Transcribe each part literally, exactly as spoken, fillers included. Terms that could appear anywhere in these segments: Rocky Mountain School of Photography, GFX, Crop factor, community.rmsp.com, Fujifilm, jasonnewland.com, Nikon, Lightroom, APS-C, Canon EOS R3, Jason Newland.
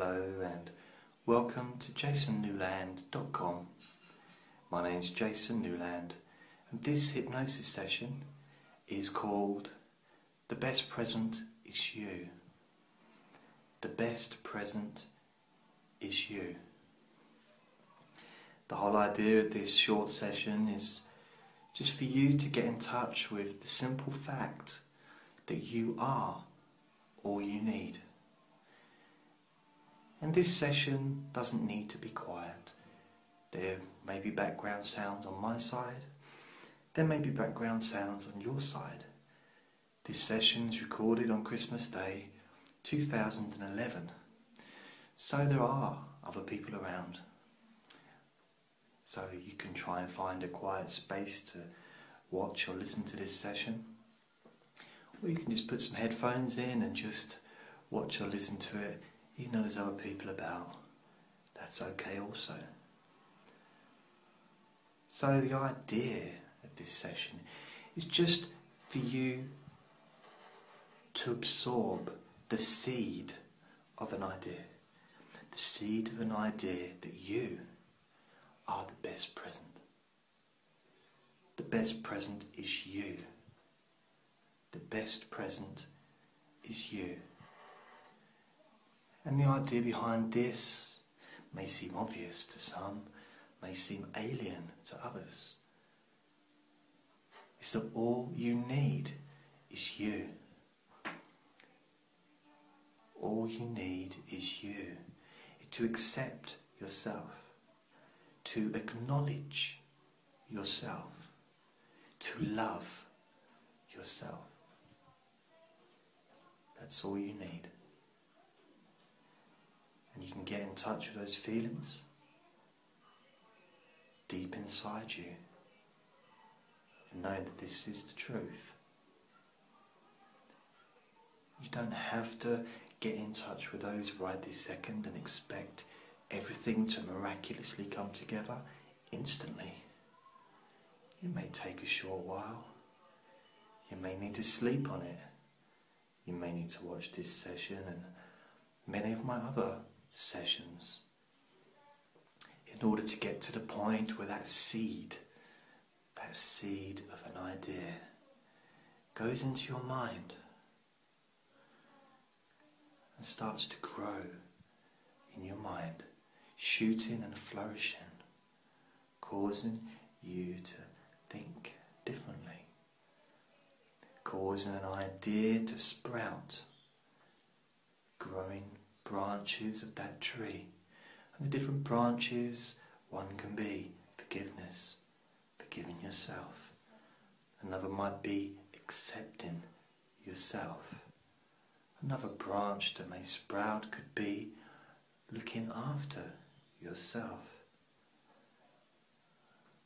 Hello and welcome to jason newland dot com. My name is Jason Newland and this hypnosis session is called The Best Present Is You. The best present is you. The whole idea of this short session is just for you to get in touch with the simple fact that you are all you need. And this session doesn't need to be quiet. There may be background sounds on my side. There may be background sounds on your side. This session is recorded on Christmas Day two thousand eleven. So there are other people around. So you can try and find a quiet space to watch or listen to this session. Or you can just put some headphones in and just watch or listen to it, even though there's other people about. That's okay also. So the idea of this session is just for you to absorb the seed of an idea. The seed of an idea that you are the best present. The best present is you. The best present is you. And the idea behind this may seem obvious to some, may seem alien to others. It's that all you need is you. All you need is you. It's to accept yourself, to acknowledge yourself, to love yourself. That's all you need. And you can get in touch with those feelings deep inside you and know that this is the truth. You don't have to get in touch with those right this second and expect everything to miraculously come together instantly. It may take a short while. You may need to sleep on it. You may need to watch this session and many of my other sessions in order to get to the point where that seed, that seed of an idea goes into your mind and starts to grow in your mind, shooting and flourishing, causing you to think differently, causing an idea to sprout, growing branches of that tree. And the different branches, one can be forgiveness, forgiving yourself. Another might be accepting yourself. Another branch that may sprout could be looking after yourself.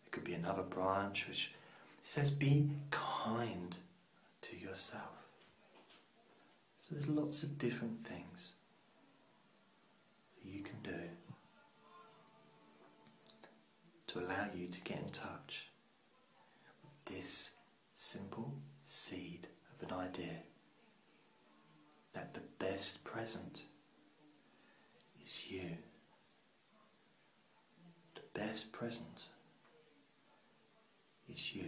It could be another branch which says be kind to yourself. So there's lots of different things that you can do to allow you to get in touch with this simple seed of an idea that the best present is you. The best present is you.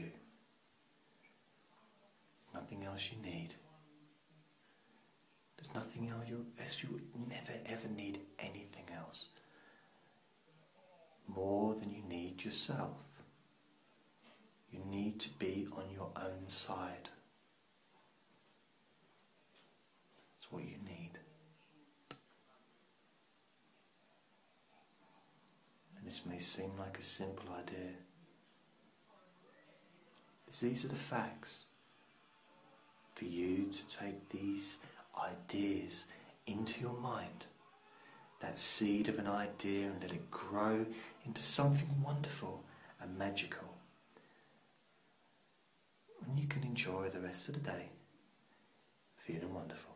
There's nothing else you need. There's nothing else you, as you would never ever need anything else more than you need yourself. You need to be on your own side. That's what you need. And this may seem like a simple idea. These are the facts for you to take these ideas into your mind, that seed of an idea, and let it grow into something wonderful and magical. And you can enjoy the rest of the day feeling wonderful.